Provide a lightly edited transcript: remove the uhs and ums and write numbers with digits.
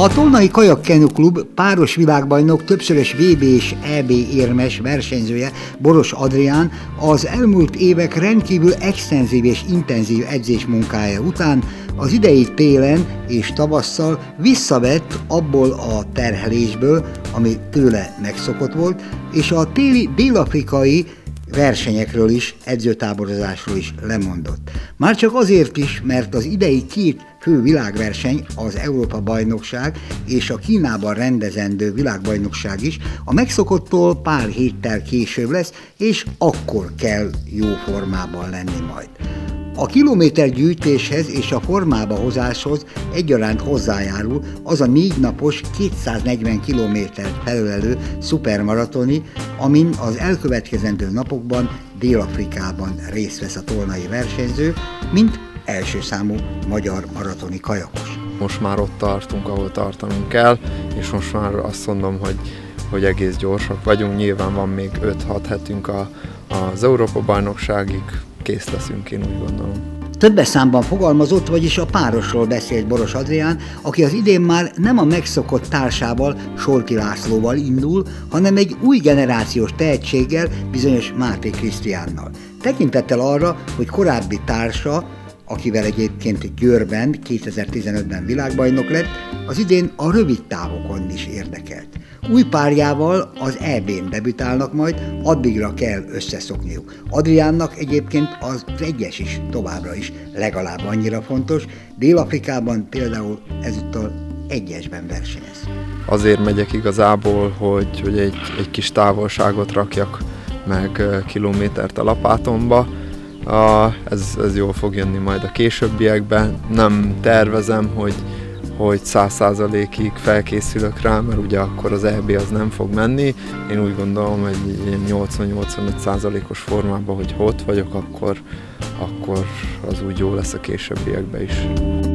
A Tolnai Kajak-Kenu Klub páros világbajnok, többszörös VB és EB érmes versenyzője, Boros Adrián az elmúlt évek rendkívül extenzív és intenzív edzésmunkája után az idei télen és tavasszal visszavett abból a terhelésből, ami tőle megszokott volt, és a téli dél-afrikai versenyekről is, edzőtáborozásról is lemondott. Már csak azért is, mert az idei két fő világverseny, az Európa-bajnokság és a Kínában rendezendő világbajnokság is a megszokottól pár héttel később lesz, és akkor kell jó formában lenni majd. A kilométergyűjtéshez és a formába hozáshoz egyaránt hozzájárul az a 4 napos, 240 kilométert felölelő szupermaratoni, amin az elkövetkezendő napokban Dél-Afrikában részt vesz a tolnai versenyző, mint első számú magyar maratoni kajakos. Most már ott tartunk, ahol tartanunk kell, és most már azt mondom, hogy egész gyorsak vagyunk. Nyilván van még 5-6 hetünk az Európa-bajnokságig, kész leszünk, én úgy gondolom. Többes számban fogalmazott, vagyis a párosról beszélt Boros Adrián, aki az idén már nem a megszokott társával, Sorki Lászlóval indul, hanem egy új generációs tehetséggel, bizonyos Máté Krisztiánnal. Tekintettel arra, hogy korábbi társa, akivel egyébként Győrben 2015-ben világbajnok lett, az idén a rövid távokon is érdekelt. Új párjával az EB-n debütálnak majd, addigra kell összeszokniuk. Adriánnak egyébként az egyes is továbbra is legalább annyira fontos. Dél-Afrikában például ezúttal egyesben versenyez. Azért megyek igazából, hogy egy kis távolságot rakjak meg kilométert a lapátomba. Ez jól fog jönni majd a későbbiekben. Nem tervezem, hogy 100%-ig felkészülök rá, mert ugye akkor az EB az nem fog menni. Én úgy gondolom, hogy ilyen 80-85%-os formában, hogy ott vagyok, akkor az úgy jó lesz a későbbiekben is.